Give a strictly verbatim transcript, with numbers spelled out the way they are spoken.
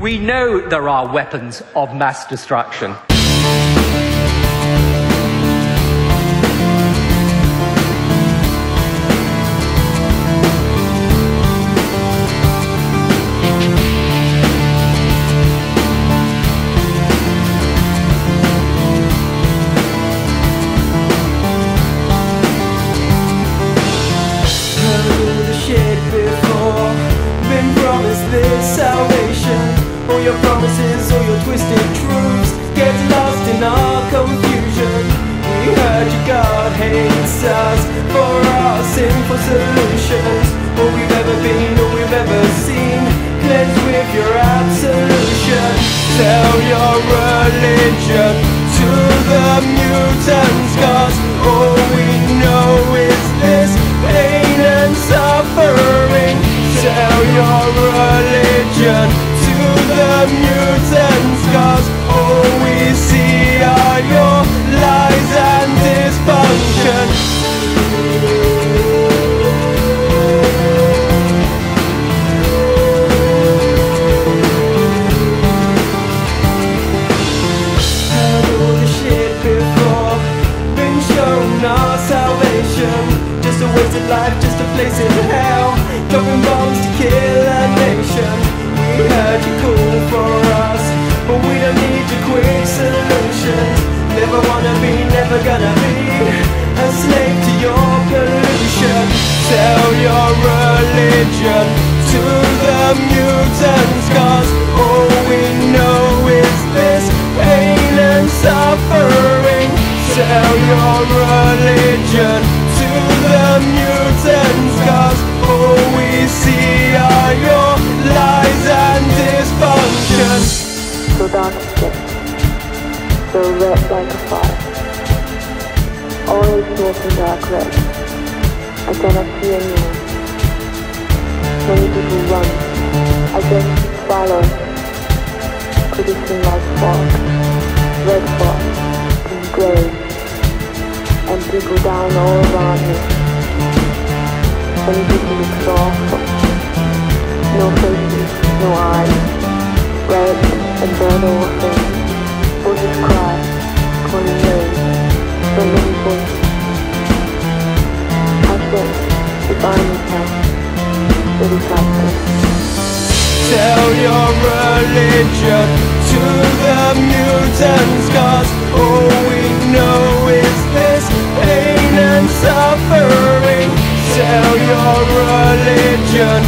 We know there are weapons of mass destruction. All your promises, all your twisted truths get lost in our confusion. We heard your God hates us for our sinful solutions. All we've ever been, all we've ever seen, cleansed with your absolution. Sell your religion to the mutants, 'cause all we know is this pain and suffering. Sell your religion to the mutants, 'cause all we see are your lies and dysfunction. Heard all the shit before, been shown our salvation. Just a wasted life, just a place in hell, dropping bombs to kill a nation. We heard you call for us, but we don't need your quick solutions. Never wanna be, never gonna be a slave to your pollution. Sell your religion to the mutants, 'cause all we know is this pain and suffering. Sell your religion to the mutants, 'cause all we see are your lies and dysfunction. So dark a ship, so red like a fire, always walking dark red. I cannot see anyone. Many people run, I just follow, producing like fog, red fog, and grey, and people down all around me. Many people look so awful. No faces, no eyes, red and burn all things. Voices cry, calling names, so many voices. I think, if I need help, it is like this. Sell your religion to the mutants, 'cause all we know is this pain and suffering. Sell your religion